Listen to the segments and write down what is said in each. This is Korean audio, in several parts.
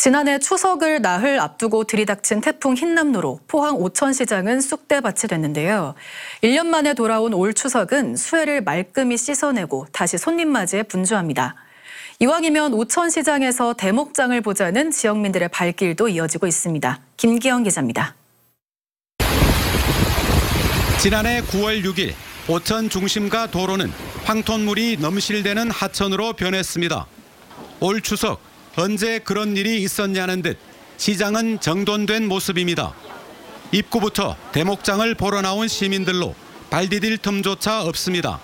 지난해 추석을 나흘 앞두고 들이닥친 태풍 흰남노로 포항 오천시장은 쑥대밭이 됐는데요. 1년 만에 돌아온 올 추석은 수해를 말끔히 씻어내고 다시 손님 맞이에 분주합니다. 이왕이면 오천시장에서 대목장을 보자는 지역민들의 발길도 이어지고 있습니다. 김기영 기자입니다. 지난해 9월 6일 오천 중심가 도로는 황토물이 넘실대는 하천으로 변했습니다. 올 추석 언제 그런 일이 있었냐는 듯 시장은 정돈된 모습입니다. 입구부터 대목장을 보러 나온 시민들로 발 디딜 틈조차 없습니다.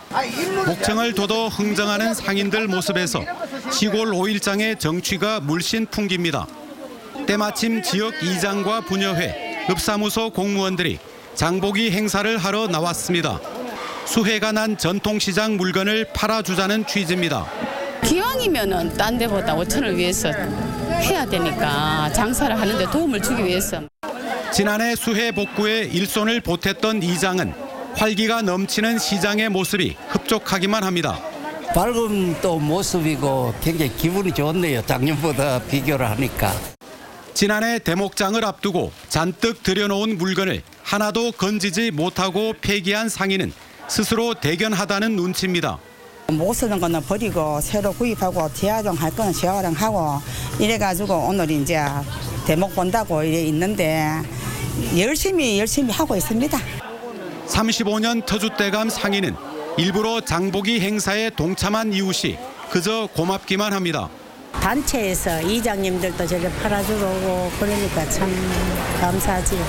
목청을 돋워 흥정하는 상인들 모습에서 시골 5일장의 정취가 물씬 풍깁니다. 때마침 지역 이장과 부녀회, 읍사무소 공무원들이 장보기 행사를 하러 나왔습니다. 수해가 난 전통시장 물건을 팔아주자는 취지입니다. 기왕이면은 딴 데보다 오천을 위해서 해야 되니까 장사를 하는데 도움을 주기 위해서. 지난해 수해 복구에 일손을 보탰던 이장은 활기가 넘치는 시장의 모습이 흡족하기만 합니다. 밝은 또 모습이고 굉장히 기분이 좋네요. 작년보다 비교를 하니까. 지난해 대목장을 앞두고 잔뜩 들여놓은 물건을 하나도 건지지 못하고 폐기한 상인은 스스로 대견하다는 눈치입니다. 못 쓰는 거는 버리고 새로 구입하고 재활용할 거는 재활용하고 이래가지고 오늘 이제 대목 본다고 이래 있는데 열심히 하고 있습니다. 35년 터줏대감 상인은 일부러 장보기 행사에 동참한 이웃이 그저 고맙기만 합니다. 단체에서 이장님들도 저를 팔아주러 오고 그러니까 참 감사하지.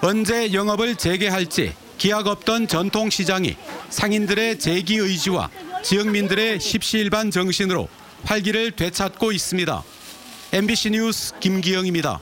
언제 영업을 재개할지 기약 없던 전통시장이 상인들의 재기 의지와 지역민들의 십시일반 정신으로 활기를 되찾고 있습니다. MBC 뉴스 김기영입니다.